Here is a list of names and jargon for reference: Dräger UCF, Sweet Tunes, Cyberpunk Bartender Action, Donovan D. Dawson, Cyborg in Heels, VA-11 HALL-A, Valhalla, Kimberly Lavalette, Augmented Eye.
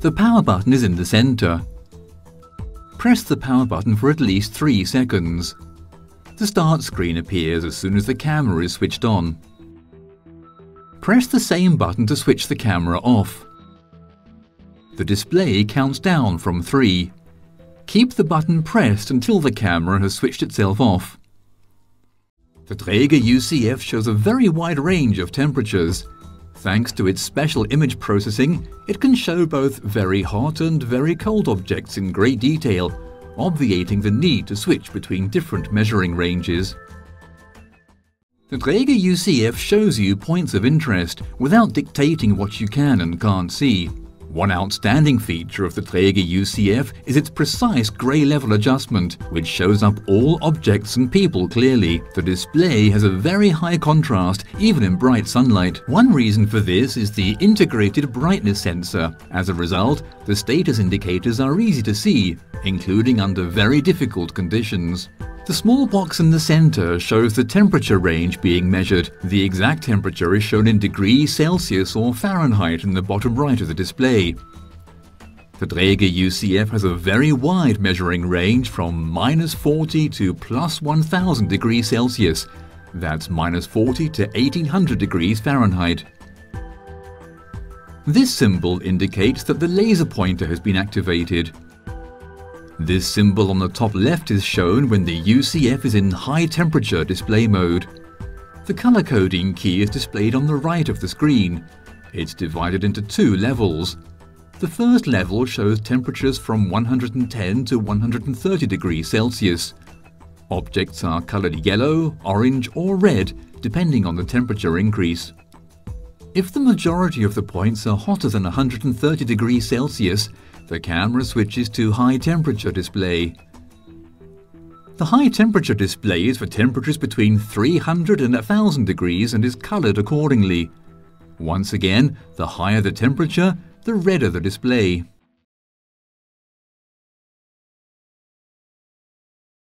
The power button is in the center. Press the power button for at least 3 seconds. The start screen appears as soon as the camera is switched on. Press the same button to switch the camera off. The display counts down from 3. Keep the button pressed until the camera has switched itself off. The Dräger UCF shows a very wide range of temperatures. Thanks to its special image processing, it can show both very hot and very cold objects in great detail, obviating the need to switch between different measuring ranges. The Dräger UCF shows you points of interest without dictating what you can and can't see. One outstanding feature of the Dräger UCF is its precise grey level adjustment, which shows up all objects and people clearly. The display has a very high contrast, even in bright sunlight. One reason for this is the integrated brightness sensor. As a result, the status indicators are easy to see, including under very difficult conditions. The small box in the center shows the temperature range being measured. The exact temperature is shown in degrees Celsius or Fahrenheit in the bottom right of the display. The Dräger UCF has a very wide measuring range from -40 to +1000 degrees Celsius. That's -40 to 1800 degrees Fahrenheit. This symbol indicates that the laser pointer has been activated. This symbol on the top left is shown when the UCF is in high temperature display mode. The color coding key is displayed on the right of the screen. It's divided into 2 levels. The first level shows temperatures from 110 to 130 degrees Celsius. Objects are colored yellow, orange or red, depending on the temperature increase. If the majority of the points are hotter than 130 degrees Celsius, the camera switches to high temperature display. The high temperature display is for temperatures between 300 and 1000 degrees and is colored accordingly. Once again, the higher the temperature, the redder the display.